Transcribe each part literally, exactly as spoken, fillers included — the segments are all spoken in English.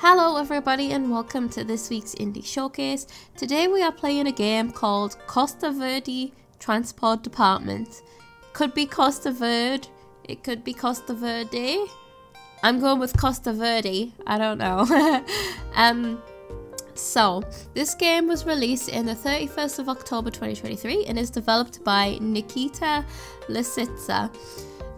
Hello everybody and welcome to this week's Indie Showcase. Today we are playing a game called Costa Verde Transport Department. Could be Costa Verde, it could be Costa Verde. I'm going with Costa Verde, I don't know. um, so, this game was released on the thirty-first of October twenty twenty-three and is developed by Nikita Lisitsa.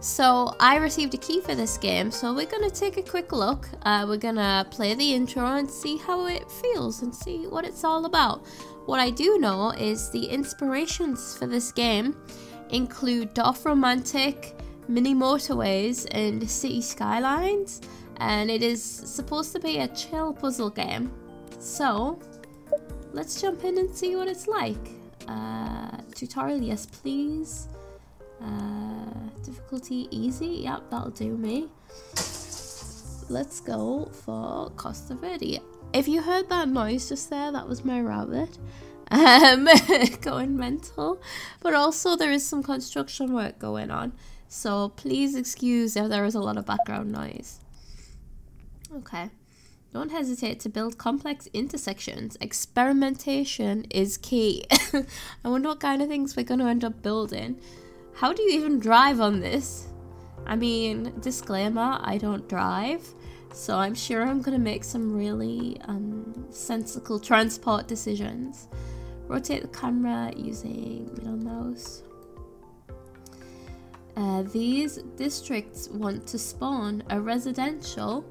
So I received a key for this game, so we're going to take a quick look. Uh, we're going to play the intro and see how it feels and see what it's all about. What I do know is the inspirations for this game include Dorfromantik, Mini Motorways and City Skylines, and it is supposed to be a chill puzzle game. So let's jump in and see what it's like. Uh, tutorial, yes please. Uh, difficulty easy, yep, that'll do me. Let's go for Costa Verde. If you heard that noise just there, that was my rabbit um, going mental. But also there is some construction work going on, so please excuse if there is a lot of background noise. Okay. Don't hesitate to build complex intersections. Experimentation is key. I wonder what kind of things we're going to end up building. How do you even drive on this? I mean, disclaimer, I don't drive, so I'm sure I'm gonna make some really um, sensical transport decisions. Rotate the camera using middle mouse. Uh, these districts want to spawn a residential,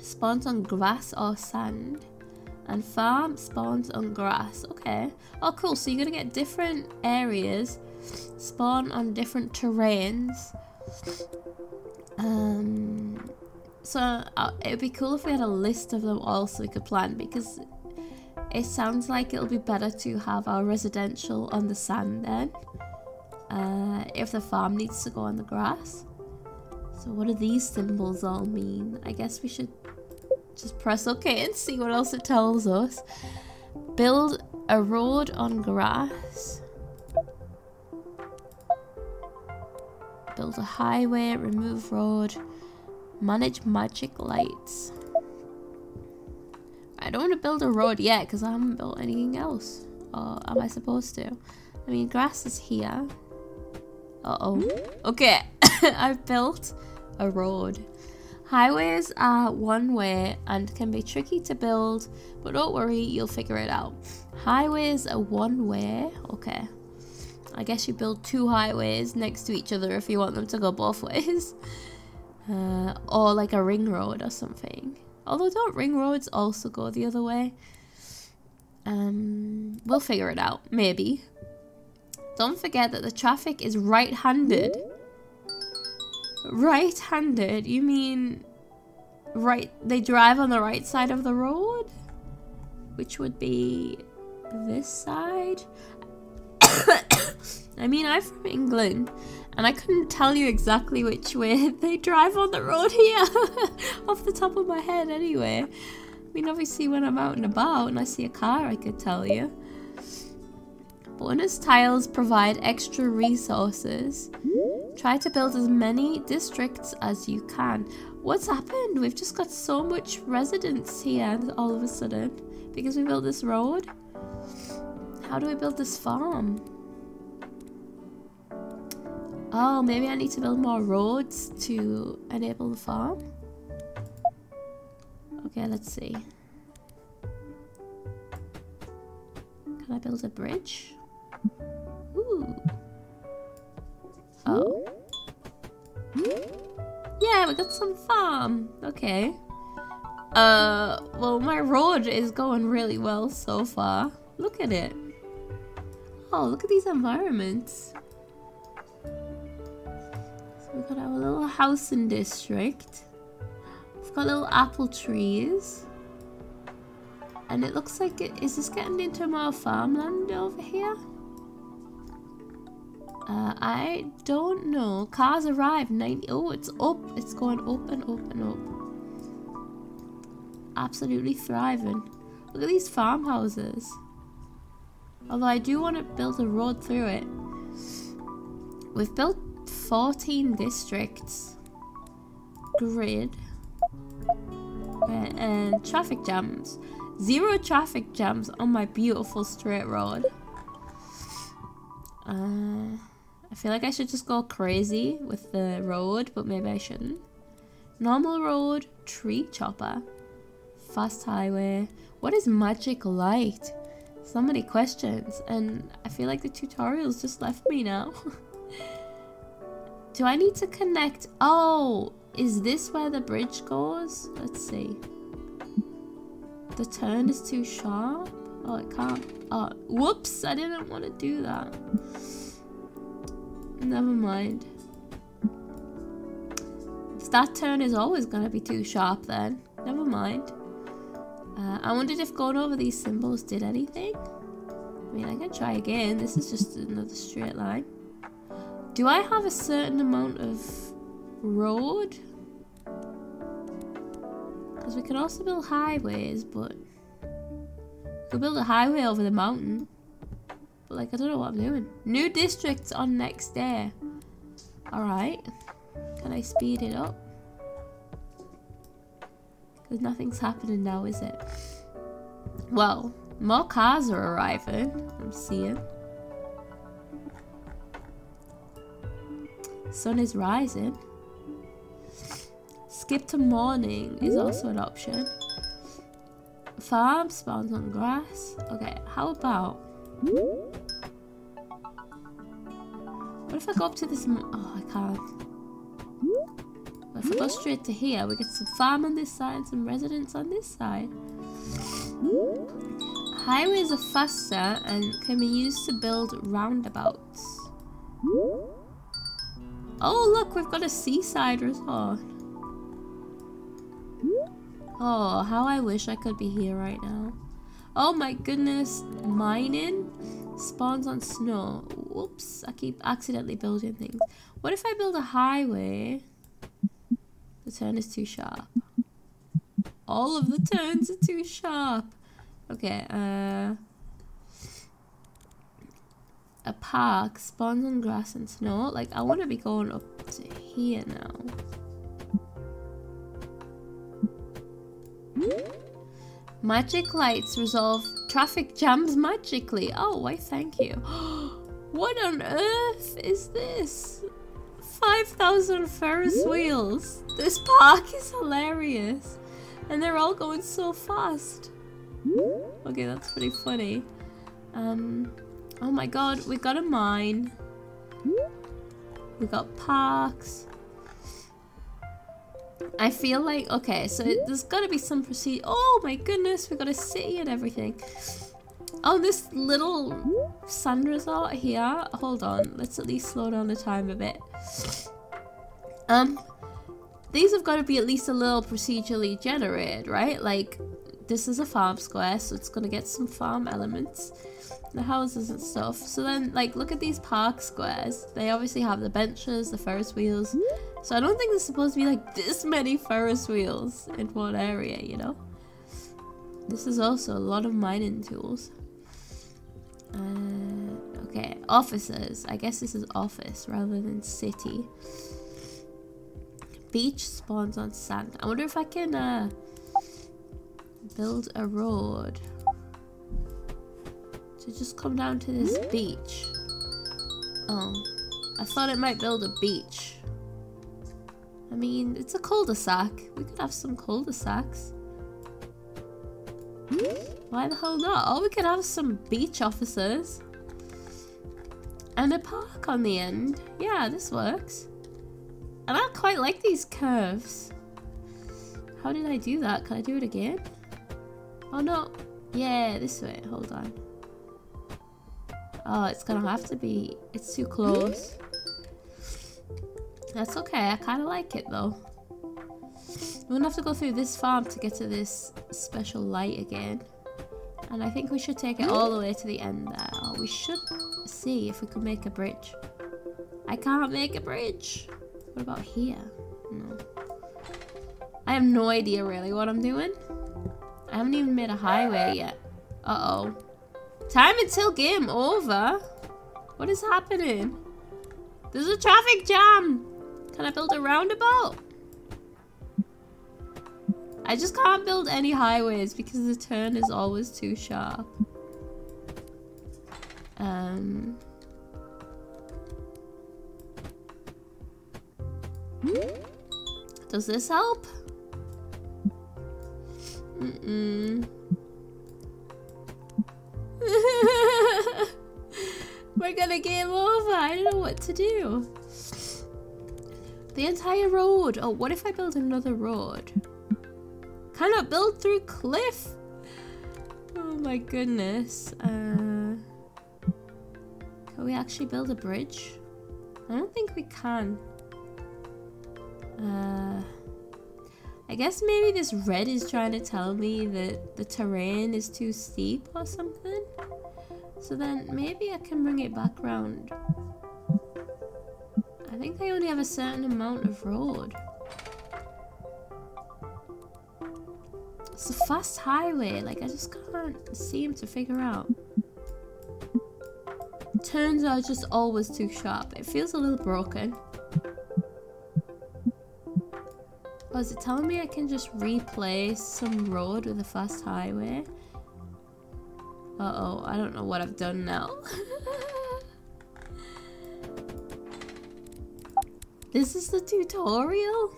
spawns on grass or sand. And farm spawns on grass, okay. Oh cool, so you're gonna get different areas spawn on different terrains. Um, so uh, it would be cool if we had a list of them all so we could plan, because it sounds like it'll be better to have our residential on the sand then, uh, if the farm needs to go on the grass. So what do these symbols all mean? I guess we should just press okay and see what else it tells us. Build a road on grass. Build a highway, remove road, manage magic lights. I don't want to build a road yet because I haven't built anything else. Or am I supposed to? I mean, grass is here. Uh oh. Okay, I've built a road. Highways are one way and can be tricky to build, but don't worry, you'll figure it out. Highways are one way, okay. I guess you build two highways next to each other if you want them to go both ways. Uh, or like a ring road or something. Although don't ring roads also go the other way? Um, we'll figure it out, maybe. Don't forget that the traffic is right-handed. Right-handed? You mean right? They drive on the right side of the road? Which would be this side? I mean, I'm from England, and I couldn't tell you exactly which way they drive on the road here, off the top of my head anyway. I mean, obviously when I'm out and about and I see a car, I could tell you. Bonus tiles provide extra resources. Try to build as many districts as you can. What's happened? We've just got so much residents here all of a sudden, because we built this road. How do we build this farm? Oh, maybe I need to build more roads to enable the farm? Okay, let's see. Can I build a bridge? Ooh. Oh. Yeah, we got some farm. Okay. Uh, well, my road is going really well so far. Look at it. Oh, look at these environments. So we've got our little housing district. We've got little apple trees. And it looks like it is this getting into more farmland over here? Uh, I don't know. Cars arrived ninety. Oh, it's up. It's going up and up and up. Absolutely thriving. Look at these farmhouses. Although I do want to build a road through it. We've built fourteen districts. Grid. Okay, and traffic jams. Zero traffic jams on my beautiful straight road. Uh, I feel like I should just go crazy with the road, but maybe I shouldn't. Normal road, tree chopper, fast highway. What is magic light? So many questions, and I feel like the tutorial's just left me now. Do I need to connect? Oh, is this where the bridge goes? Let's see. The turn is too sharp. Oh, it can't. Oh, whoops! I didn't want to do that. Never mind. That turn is always going to be too sharp then. Never mind. Uh, I wondered if going over these symbols did anything. I mean, I can try again. This is just another straight line. Do I have a certain amount of road? Because we could also build highways, but... we could build a highway over the mountain. But, like, I don't know what I'm doing. New districts on next day. Alright. Can I speed it up? Because nothing's happening now, is it? Well, more cars are arriving. I'm seeing. Sun is rising. Skip to morning is also an option. Farm spawns on grass. Okay, how about... what if I go up to this... oh, I can't. But if I go straight to here, we get some farm on this side and some residents on this side. Highways are faster and can be used to build roundabouts. Oh look, we've got a seaside resort. Oh, how I wish I could be here right now. Oh my goodness, mining spawns on snow. Whoops, I keep accidentally building things. What if I build a highway? The turn is too sharp. All of the turns are too sharp. Okay, uh... a park spawns on grass and snow. Like, I want to be going up to here now. Magic lights resolve traffic jams magically. Oh, why thank you. What on earth is this? five thousand Ferris wheels. This park is hilarious. And they're all going so fast. Okay, that's pretty funny. Um... Oh my god, we got a mine. We got parks. I feel like, okay, so it, there's gotta be some procedure. Oh my goodness, we got a city and everything. Oh, this little sand resort here. Hold on, let's at least slow down the time a bit. Um, these have gotta be at least a little procedurally generated, right? Like, this is a farm square, so it's gonna get some farm elements. The houses and stuff. So then, like, look at these park squares. They obviously have the benches, the Ferris wheels. So I don't think there's supposed to be, like, this many Ferris wheels in one area, you know? This is also a lot of mining tools. Uh, okay, offices. I guess this is office rather than city. Beach spawns on sand. I wonder if I can, uh, build a road. So just come down to this beach. Oh, I thought it might build a beach. I mean, it's a cul-de-sac. We could have some cul-de-sacs. Why the hell not? Oh, we could have some beach officers. And a park on the end. Yeah, this works. And I quite like these curves. How did I do that? Can I do it again? Oh no. Yeah, this way. Hold on. Oh, it's gonna have to be... it's too close. That's okay, I kind of like it though. We're gonna have to go through this farm to get to this special light again. And I think we should take it all the way to the end there. Oh, we should see if we can make a bridge. I can't make a bridge! What about here? No. I have no idea really what I'm doing. I haven't even made a highway yet. Uh-oh. Time until game over? What is happening? There's a traffic jam! Can I build a roundabout? I I just can't build any highways because the turn is always too sharp. Um... Does this help? Mm-mm. We're gonna game over. I don't know what to do. The entire road. Oh, what if I build another road? Cannot build through cliff. Oh my goodness. Uh, can we actually build a bridge? I don't think we can. Uh, I guess maybe this red is trying to tell me that the terrain is too steep or something. So then maybe I can bring it back round. I think I only have a certain amount of road. It's a fast highway, like I just can't seem to figure out. Turns are just always too sharp. It feels a little broken. Oh, is it telling me I can just replace some road with a fast highway? Uh-oh, I don't know what I've done now. This is the tutorial?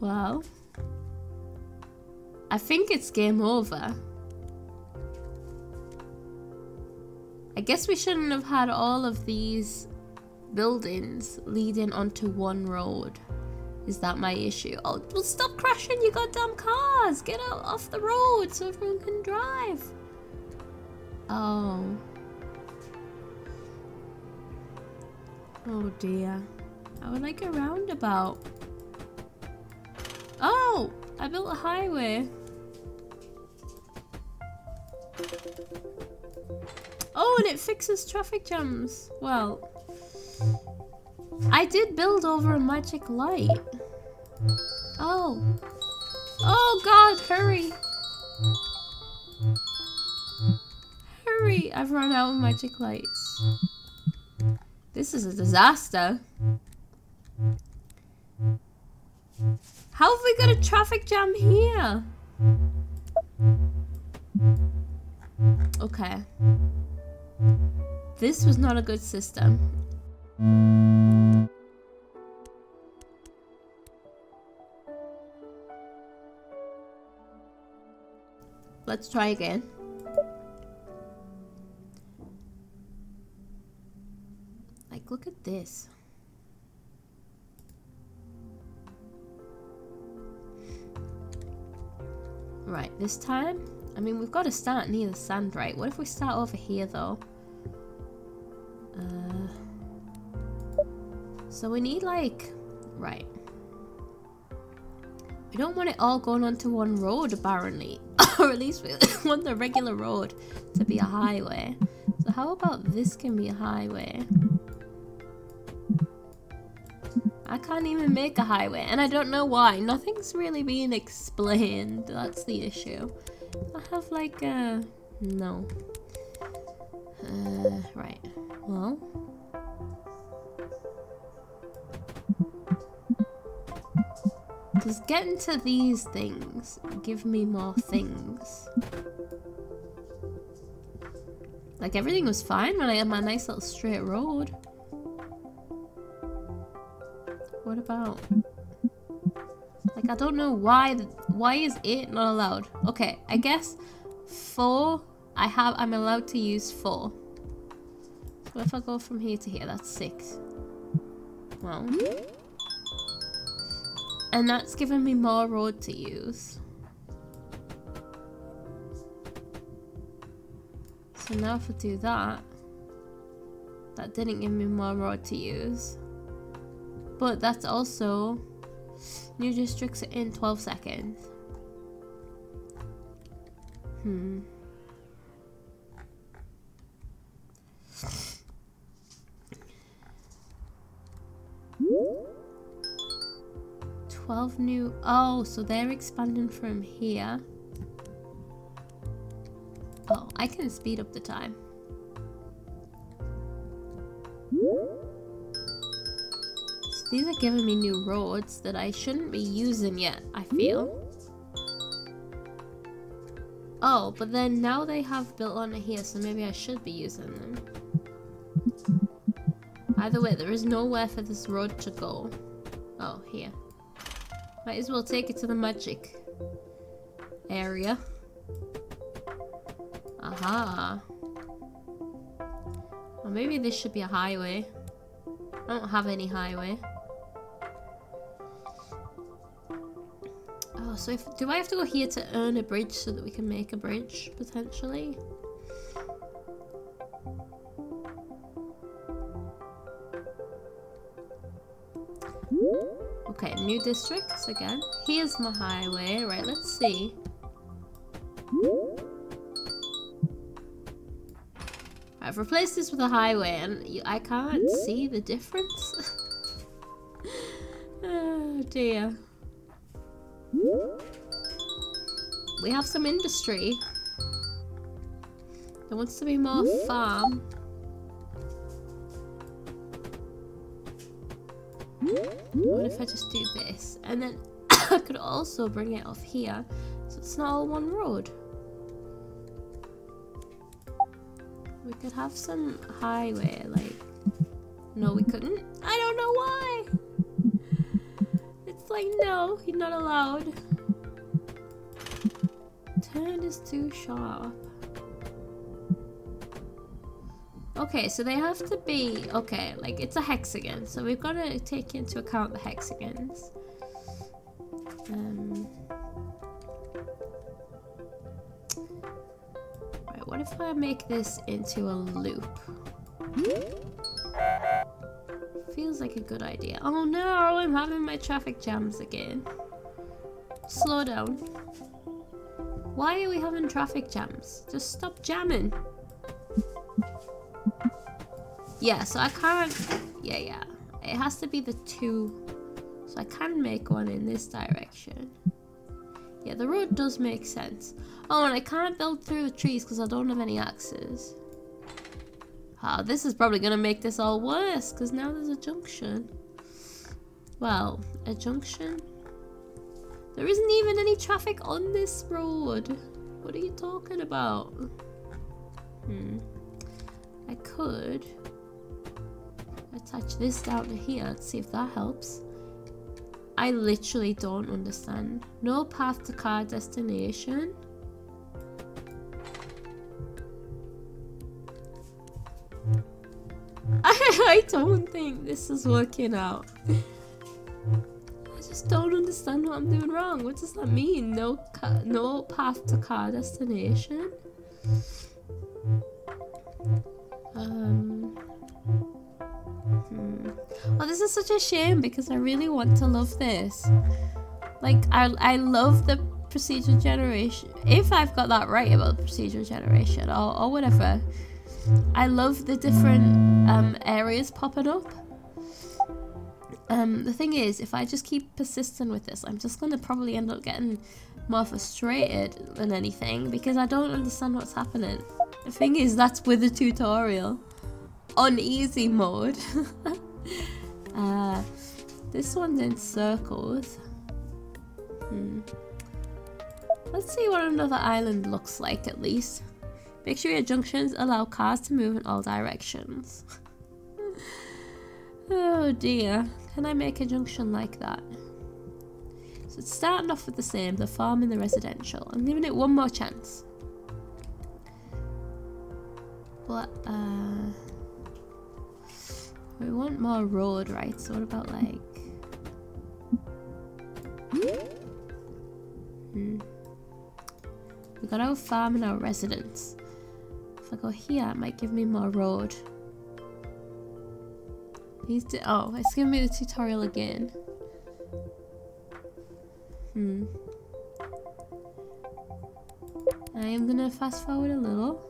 Wow. I think it's game over. I guess we shouldn't have had all of these buildings leading onto one road. Is that my issue? Oh, well, stop crashing your goddamn cars! Get out off the road so everyone can drive! Oh. Oh dear. I would like a roundabout. Oh! I built a highway. Oh, and it fixes traffic jams. Well, I did build over a magic light. Oh. Oh god, hurry. Hurry. I've run out of magic lights. This is a disaster. How have we got a traffic jam here? Okay. This was not a good system. Let's try again. Like, look at this. Right, this time, I mean, we've got to start near the sand, right? What if we start over here, though? Uh, so we need like, right. We don't want it all going onto one road apparently, or at least we want the regular road to be a highway. So how about this can be a highway? I can't even make a highway and I don't know why. Nothing's really being explained. That's the issue. I have like a, no. Uh, right. Well, because getting to these things give me more things. Like everything was fine when I had my nice little straight road. What about? Like I don't know why. Why is it not allowed? Okay, I guess four. I have. I'm allowed to use four. What if I go from here to here? That's six. Well. And that's given me more road to use. So now if I do that, that didn't give me more road to use. But that's also new districts in twelve seconds. Hmm. twelve new. Oh, so they're expanding from here. Oh, I can speed up the time. These are giving me new roads that I shouldn't be using yet, I feel. Oh, but then now they have built on it here, so maybe I should be using them. Either way, there is nowhere for this road to go. Oh, here. Might as well take it to the magic area. Aha. Or maybe this should be a highway. I don't have any highway. Oh, so if, do I have to go here to earn a bridge so that we can make a bridge, potentially? Okay, new districts again. Here's my highway. Right, let's see. I've replaced this with a highway and I can't see the difference. Oh dear. We have some industry. There wants to be more farm. What if I just do this? And then I could also bring it off here so it's not all one road. We could have some highway, like... No, we couldn't. I don't know why! It's like, no, you're not allowed. Turn is too sharp. Okay, so they have to be... Okay, like, it's a hexagon, so we've got to take into account the hexagons. Um... What if I make this into a loop? Feels like a good idea. Oh no, I'm having my traffic jams again. Slow down. Why are we having traffic jams? Just stop jamming. Yeah, so I can't... Yeah, yeah. It has to be the two. So I can make one in this direction. Yeah, the road does make sense. Oh, and I can't build through the trees because I don't have any axes. Oh, this is probably going to make this all worse because now there's a junction. Well, a junction? There isn't even any traffic on this road. What are you talking about? Hmm. I could attach this down to here and see if that helps. I literally don't understand. No path to car destination. I don't think this is working out. I just don't understand what I'm doing wrong. What does that mean? No car, no path to car destination? Um... Hmm. Oh, this is such a shame because I really want to love this. Like, I, I love the procedural generation. If I've got that right about the procedural generation or, or whatever. I love the different um, areas popping up. Um, the thing is, if I just keep persisting with this, I'm just going to probably end up getting more frustrated than anything because I don't understand what's happening. The thing is, that's with the tutorial. On easy mode. uh, this one's in circles. Hmm. Let's see what another island looks like at least. Make sure your junctions allow cars to move in all directions. Oh dear. Can I make a junction like that? So it's starting off with the same, the farm and the residential. I'm giving it one more chance. But, uh... we want more road, right? So what about, like... Hmm. We got our farm and our residence. If I go here, it might give me more road. These two, oh, it's giving me the tutorial again. Hmm. I am gonna fast forward a little.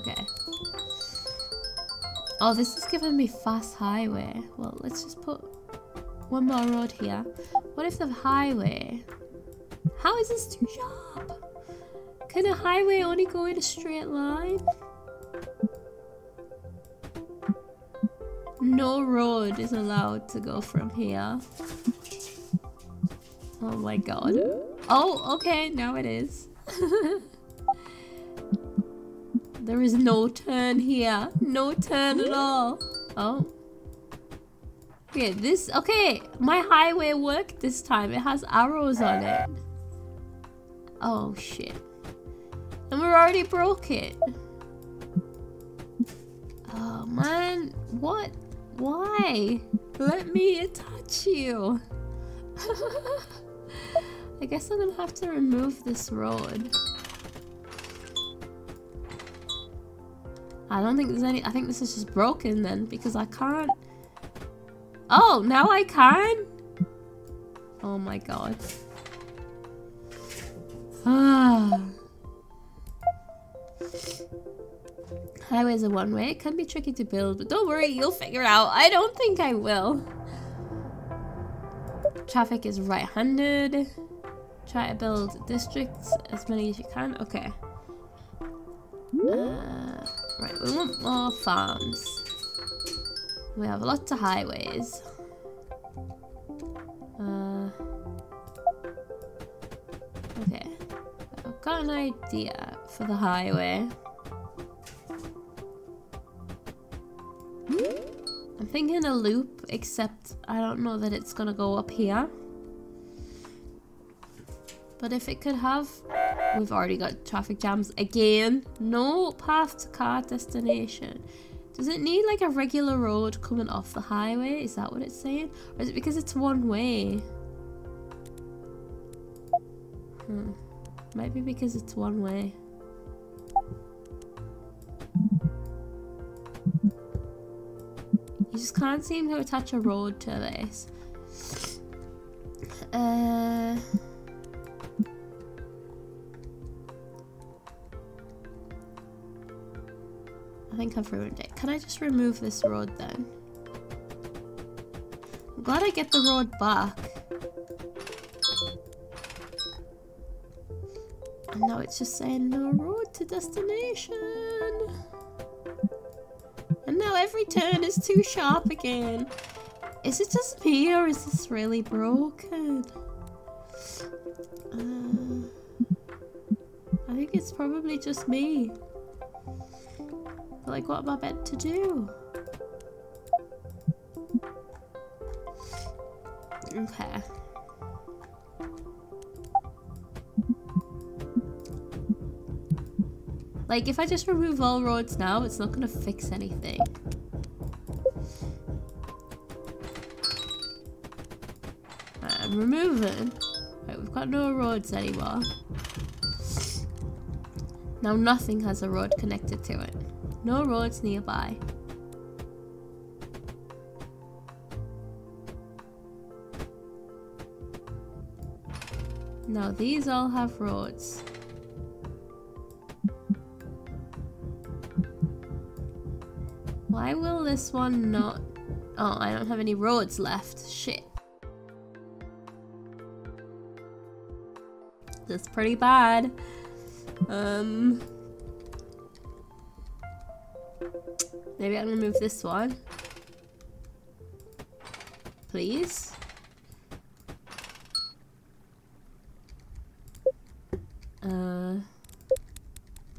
Okay. Oh, this is giving me fast highway. Well, let's just put one more road here. What if the highway... How is this too sharp? Can a highway only go in a straight line? No road is allowed to go from here. Oh my god. Oh, okay, now it is. There is no turn here. No turn at all. Oh. Okay, this... Okay, my highway worked this time. It has arrows on it. Oh, shit. And we're already broke it. Oh, man. What? Why? Let me touch you. I guess I'm gonna have to remove this road. I don't think there's any... I think this is just broken then, because I can't... Oh, now I can? Oh my god. Ah. Highways are one way. It can be tricky to build, but don't worry, you'll figure it out. I don't think I will. Traffic is right-handed. Try to build districts, as many as you can. Okay. Uh, right, we want more farms. We have lots of highways. Uh, okay. I've got an idea for the highway. I'm thinking a loop, except I don't know that it's gonna go up here. But if it could have... We've already got traffic jams again. No path to car destination. Does it need like a regular road coming off the highway? Is that what it's saying? Or is it because it's one way? Hmm. Might be because it's one way. You just can't seem to attach a road to this. Uh, I think I've ruined it. Can I just remove this road then? I'm glad I get the road back. And now it's just saying no road to destination. And now every turn is too sharp again. Is it just me or is this really broken? Uh, I think it's probably just me. But like, what am I meant to do? Okay. Like, if I just remove all roads now, it's not gonna fix anything. Right, I'm removing. Right, we've got no roads anymore. Now nothing has a road connected to it. No roads nearby. Now these all have roads. Why will this one not... Oh, I don't have any roads left. Shit. That's pretty bad. Um... Maybe I'm gonna move this one. Please? Uh...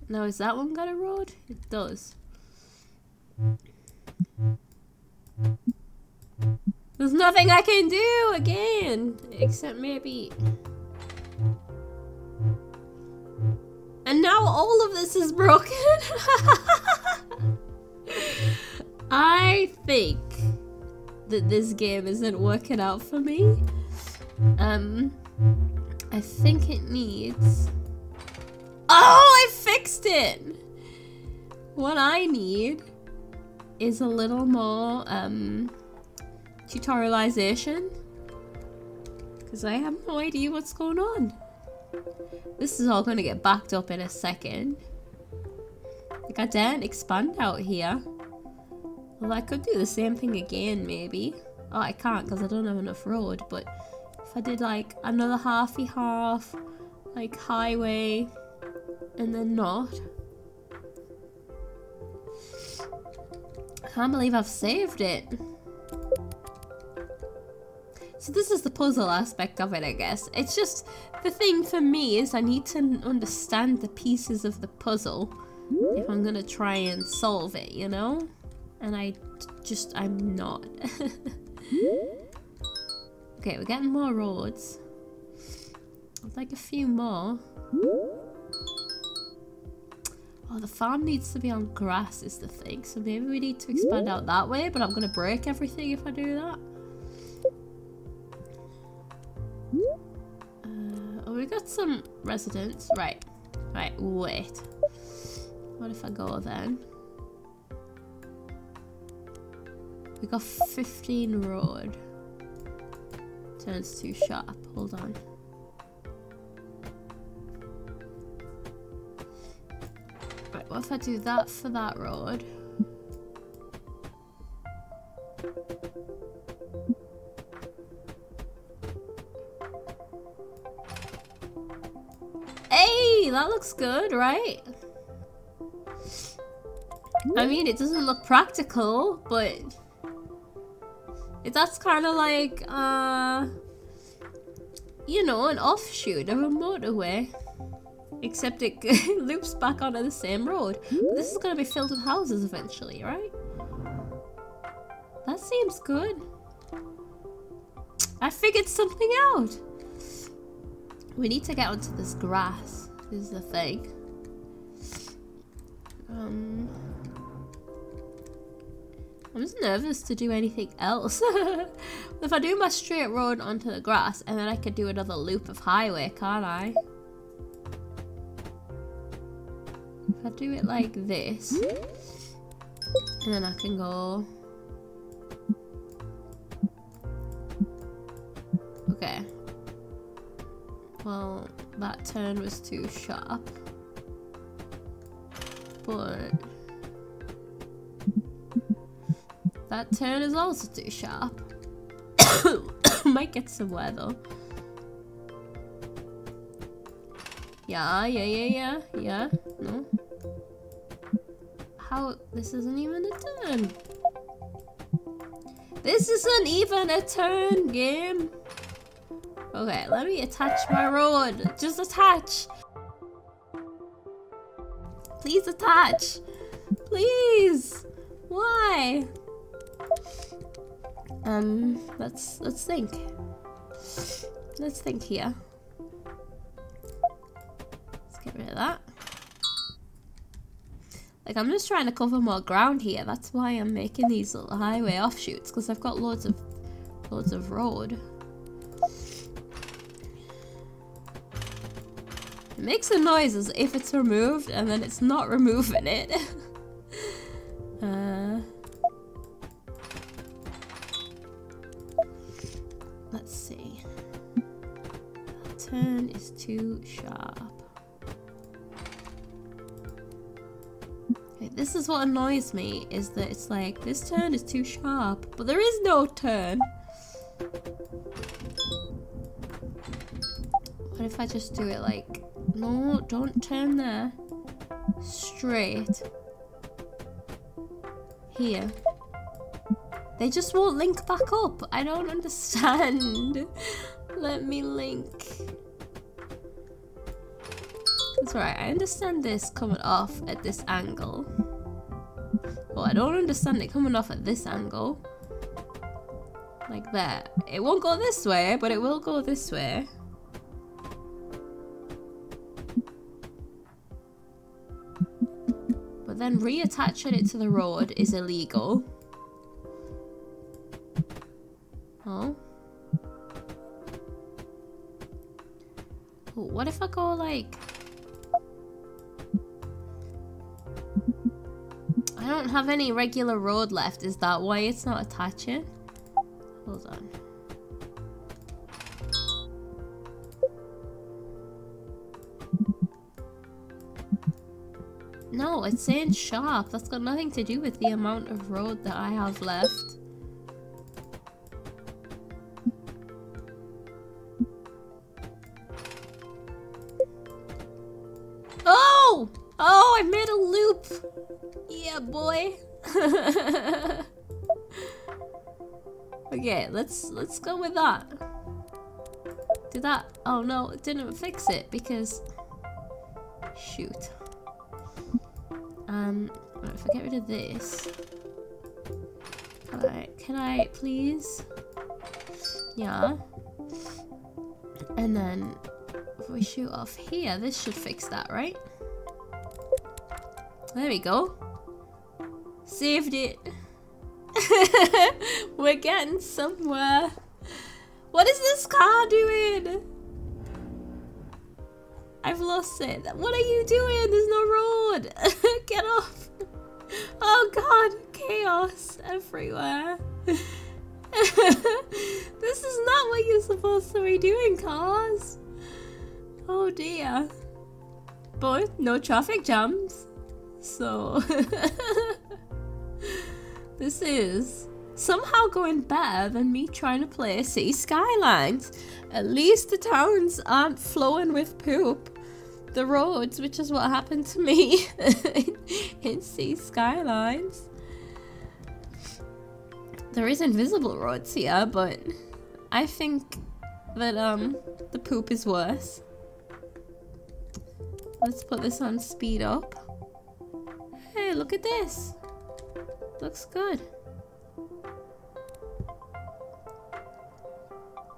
Now has that one got a road? It does. There's nothing I can do again, except maybe. And now all of this is broken. I think that this game isn't working out for me. Um, I think it needs. Oh, I fixed it. What I need is a little more, um, tutorialization, because I have no idea what's going on. This is all going to get backed up in a second. Like, I didn't expand out here. Well, I could do the same thing again, maybe. Oh, I can't because I don't have enough road, but if I did like another halfy half, like highway and then not. Can't believe I've saved it. So this is the puzzle aspect of it, I guess. It's just, the thing for me is I need to understand the pieces of the puzzle if I'm gonna try and solve it, you know? And I just, I'm not. Okay, we're getting more roads. I'd like a few more. Oh, the farm needs to be on grass is the thing. So maybe we need to expand out that way, but I'm gonna break everything if I do that. Uh, oh, we got some residents. Right. Right, wait. What if I go then? We got fifteen road. Turns too sharp. Hold on. Right, what if I do that for that road? That looks good, right? I mean, it doesn't look practical, but that's kind of like, uh, you know, an offshoot of a motorway. Except it loops back onto the same road. But this is going to be filled with houses eventually, right? That seems good. I figured something out. We need to get onto this grass. Is the thing. Um, I'm just nervous to do anything else. If I do my straight road onto the grass, and then I could do another loop of highway, can't I? If I do it like this, and then I can go. Okay. Well, that turn was too sharp, but that turn is also too sharp. Might get somewhere though. Yeah, yeah, yeah, yeah, yeah. No. How? This isn't even a turn. This isn't even a turn, game. Okay, let me attach my road. Just attach. Please attach. Please. Why? Um, let's let's think. Let's think here. Let's get rid of that. Like, I'm just trying to cover more ground here. That's why I'm making these little highway offshoots, because I've got loads of loads of road. It makes a noise as if it's removed, and then it's not removing it. uh, let's see. That turn is too sharp. Okay, this is what annoys me, is that it's like, this turn is too sharp, but there is no turn. What if I just do it like... No, don't turn there. Straight. Here. They just won't link back up. I don't understand. Let me link. That's right, I understand this coming off at this angle. Well, I don't understand it coming off at this angle. Like that. It won't go this way, but it will go this way. Then reattaching it to the road is illegal. Oh. Ooh, what if I go like... I don't have any regular road left. Is that why it's not attaching? Hold on. No, it's saying sharp. That's got nothing to do with the amount of road that I have left. Oh! Oh, I made a loop! Yeah, boy. Okay, let's let's go with that. Do that. Oh no, it didn't fix it because shoot. Um, if I get rid of this, can I, can I please? Yeah. And then if we shoot off here, this should fix that, right? There we go. Saved it. We're getting somewhere. What is this car doing? I've lost it. What are you doing? There's no road. Get off. Oh god, chaos everywhere. This is not what you're supposed to be doing, cars. Oh dear. But no traffic jams. So this is somehow going better than me trying to play City Skylines. At least the towns aren't flowing with poop. The roads, which is what happened to me in City Skylines. There is invisible roads here, but I think that um the poop is worse. Let's put this on speed up. Hey, look at this. Looks good.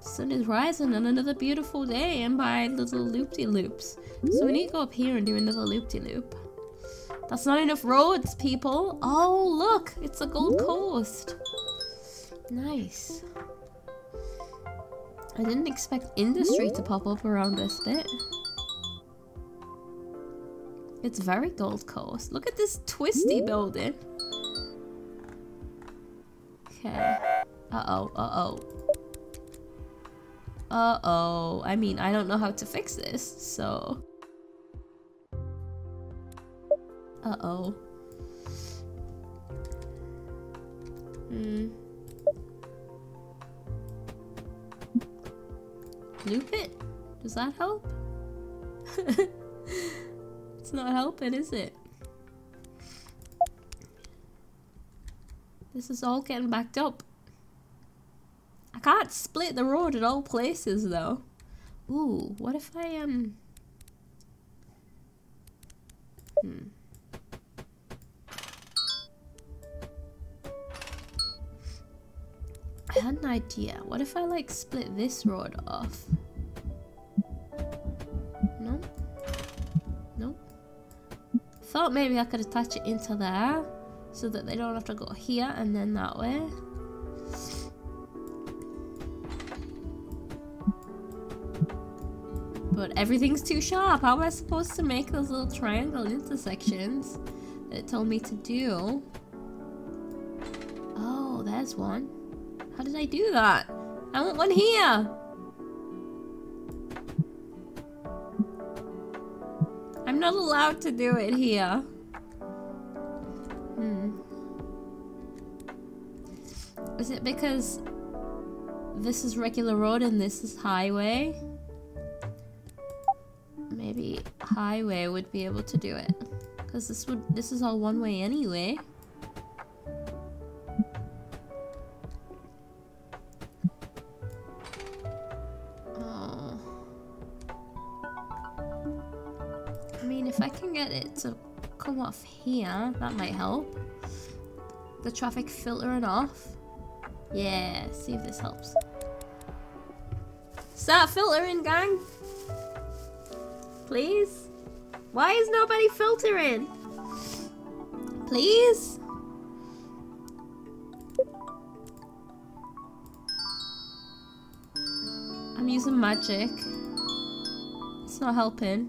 Sun is rising on another beautiful day and by little loop-de-loops. So we need to go up here and do another loop-de-loop. -loop. That's not enough roads, people. Oh, look, it's the Gold Coast. Nice. I didn't expect industry to pop up around this bit. It's very Gold Coast. Look at this twisty building. Okay. Uh-oh, uh-oh. Uh-oh. I mean, I don't know how to fix this, so... Uh-oh. Hmm. Loop it? Does that help? It's not helping, is it? This is all getting backed up. I can't split the road at all places though. Ooh, what if I um hmm. I had an idea. What if I like split this road off? No? No? Thought maybe I could attach it into there so that they don't have to go here and then that way. But everything's too sharp. How am I supposed to make those little triangle intersections that it told me to do? Oh, there's one. How did I do that? I want one here! I'm not allowed to do it here. Hmm. Is it because this is regular road and this is highway? Maybe highway would be able to do it. Because this would this is all one way anyway. Oh. I mean, if I can get it to come off here, that might help. The traffic filtering off. Yeah, see if this helps. Start filtering, gang! Please? Why is nobody filtering? Please? I'm using magic. It's not helping.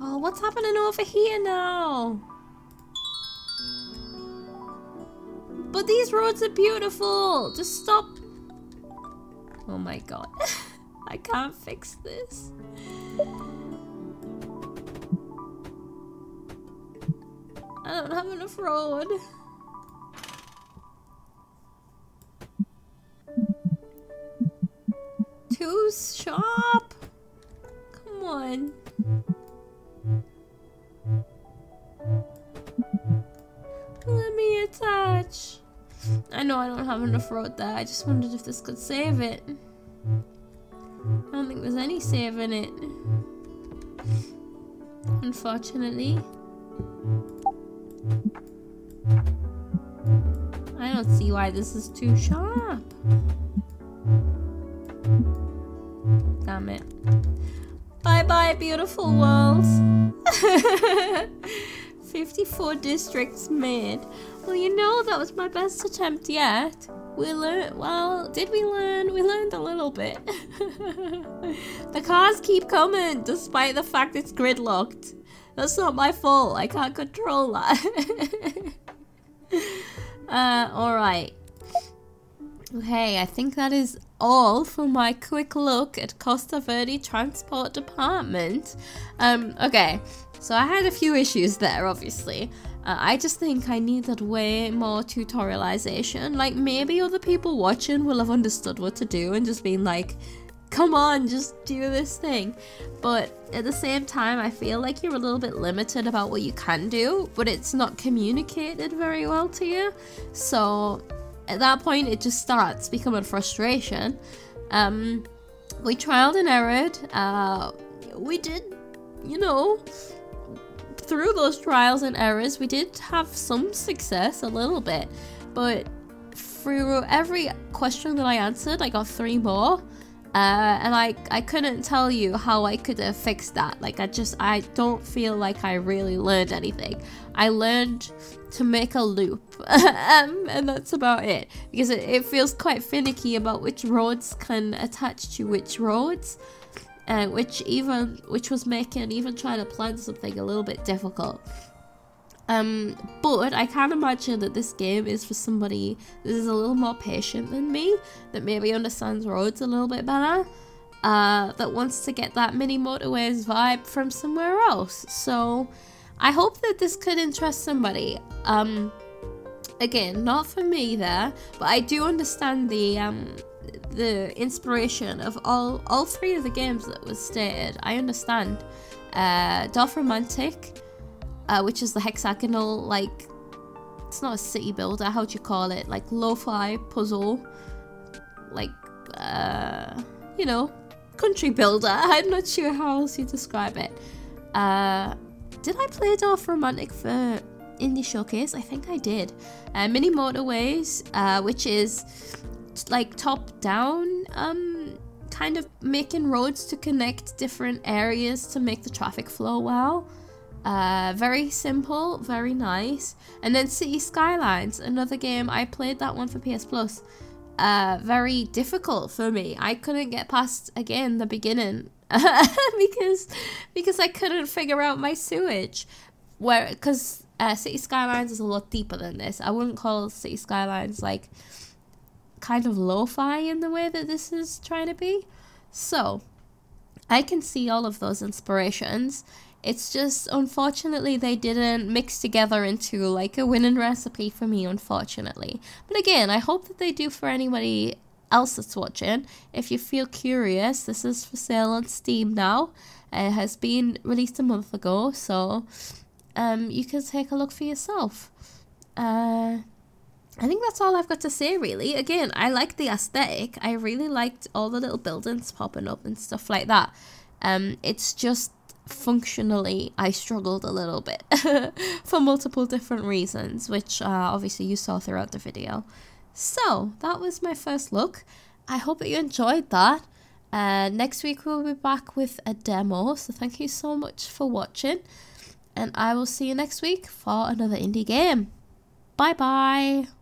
Oh, what's happening over here now? But these roads are beautiful! Just stop! Oh my god. I can't fix this. I don't have enough road. Too sharp. Come on. Let me attach much. I know I don't have enough road there. I just wondered if this could save it. I don't think there's any saving it, unfortunately. I don't see why this is too sharp. Damn it. Bye bye, beautiful world. fifty-four districts made. Well, you know, that was my best attempt yet. We learned, well, did we learn? We learned a little bit. The cars keep coming, despite the fact it's gridlocked. That's not my fault, I can't control that. Uh, alright. Okay, I think that is all for my quick look at Costa Verde Transport Department. Um, okay, so I had a few issues there, obviously. Uh, I just think I needed way more tutorialization. Like, maybe other people watching will have understood what to do and just been like, come on, just do this thing. But at the same time, I feel like you're a little bit limited about what you can do, but it's not communicated very well to you. So at that point, it just starts becoming frustration. Um, we trialed and errored. Uh, we did, you know, through those trials and errors, we did have some success, a little bit. But through every question that I answered, I got three more. Uh, and I, I couldn't tell you how I could have fixed that. Like, I just, I don't feel like I really learned anything. I learned to make a loop, um, and that's about it. Because it, it feels quite finicky about which roads can attach to which roads, uh, which even, which was making even trying to plan something a little bit difficult. Um, but I can imagine that this game is for somebody that is a little more patient than me, that maybe understands roads a little bit better, uh, that wants to get that Mini Motorways vibe from somewhere else. So I hope that this could interest somebody. Um, again, not for me there, but I do understand the, um, the inspiration of all, all three of the games that was stated. I understand, uh, Dorfromantik, Uh, which is the hexagonal, like, it's not a city builder, how do you call it, like, lo-fi puzzle, like, uh, you know, country builder, I'm not sure how else you describe it. Uh, did I play Dorfromantik for Indie Showcase? I think I did. Uh, Mini Motorways, uh, which is, like, top-down, um, kind of making roads to connect different areas to make the traffic flow well. Uh, very simple, very nice. And then City Skylines, another game. I played that one for P S Plus. Uh, very difficult for me. I couldn't get past, again, the beginning. because because I couldn't figure out my sewage. Where, because uh, City Skylines is a lot deeper than this. I wouldn't call City Skylines, like, kind of lo-fi in the way that this is trying to be. So, I can see all of those inspirations. It's just, unfortunately, they didn't mix together into, like, a winning recipe for me, unfortunately. But again, I hope that they do for anybody else that's watching. If you feel curious, this is for sale on Steam now. It has been released a month ago, so um, you can take a look for yourself. Uh, I think that's all I've got to say, really. Again, I like the aesthetic. I really liked all the little buildings popping up and stuff like that. Um, it's just... functionally, I struggled a little bit for multiple different reasons, which uh, obviously you saw throughout the video. So that was my first look. I hope that you enjoyed that. Uh, next week we'll be back with a demo, so thank you so much for watching, and I will see you next week for another indie game. Bye bye.